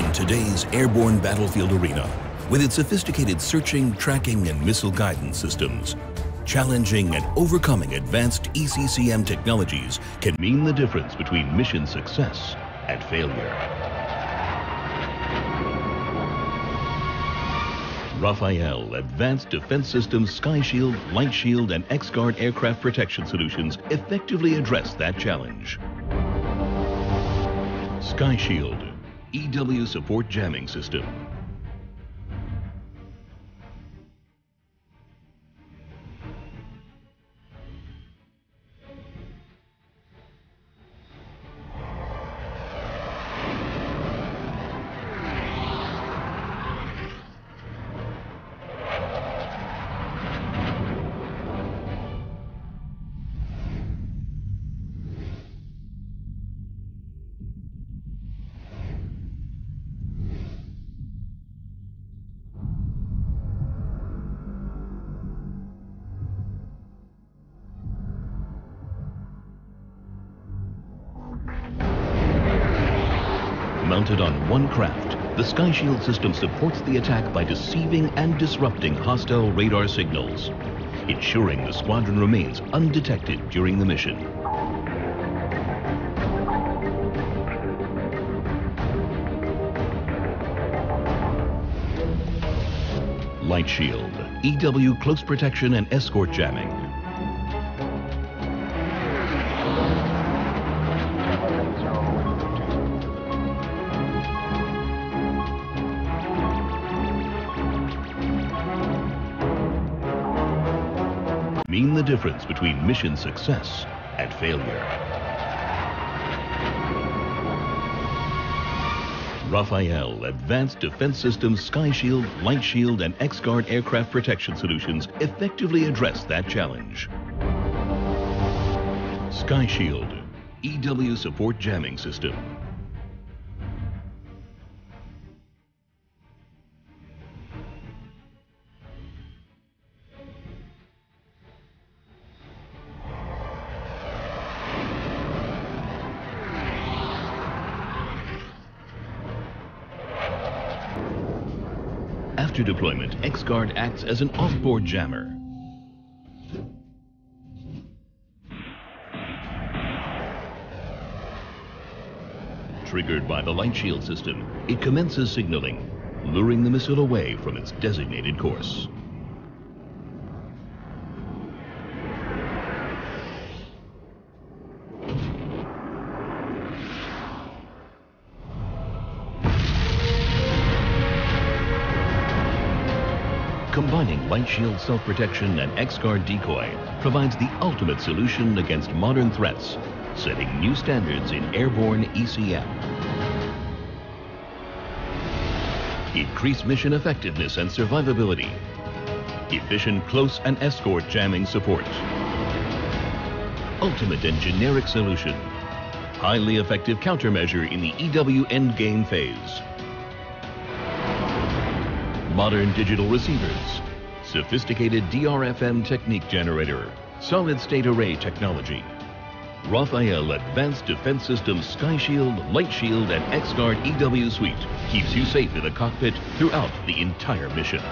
In today's airborne battlefield arena, with its sophisticated searching, tracking, and missile guidance systems, challenging and overcoming advanced ECCM technologies can mean the difference between mission success and failure. Rafael Advanced Defense Systems SkyShield, LightShield, and X-Guard aircraft protection solutions effectively address that challenge. SkyShield EW Support Jamming System. Mounted on one craft, the SkyShield system supports the attack by deceiving and disrupting hostile radar signals, ensuring the squadron remains undetected during the mission. LightShield, EW close protection and escort jamming. Mean the difference between mission success and failure. Rafael Advanced Defense Systems SkyShield, LightShield, and X-Guard aircraft protection solutions effectively address that challenge. SkyShield EW Support Jamming System. After deployment, X-Guard acts as an off-board jammer. Triggered by the LightShield system, it commences signaling, luring the missile away from its designated course. Combining LightShield self-protection and X-Guard decoy provides the ultimate solution against modern threats, setting new standards in airborne ECM. Increase mission effectiveness and survivability. Efficient close and escort jamming support. Ultimate and generic solution. Highly effective countermeasure in the EW endgame phase. Modern digital receivers, sophisticated DRFM technique generator, solid-state array technology. Rafael Advanced Defense Systems SkyShield, LightShield, and X-Guard EW Suite keeps you safe in the cockpit throughout the entire mission.